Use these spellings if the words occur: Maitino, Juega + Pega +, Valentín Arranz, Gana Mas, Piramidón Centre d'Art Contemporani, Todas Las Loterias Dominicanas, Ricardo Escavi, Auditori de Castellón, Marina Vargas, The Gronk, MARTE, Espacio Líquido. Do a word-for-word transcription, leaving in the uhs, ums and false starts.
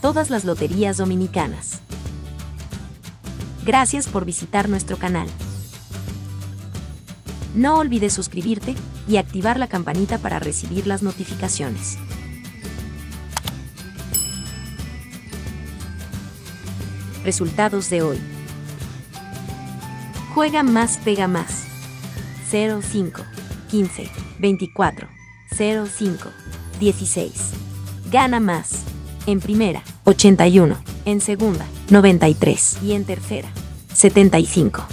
todas las loterías dominicanas. Gracias por visitar nuestro canal. No olvides suscribirte y activar la campanita para recibir las notificaciones. Resultados de hoy. Juega más, pega más. cero cinco, quince, veinticuatro, cero cinco, dieciséis. Gana más. En primera, ochenta y uno. En segunda, noventa y tres. Y en tercera, setenta y cinco.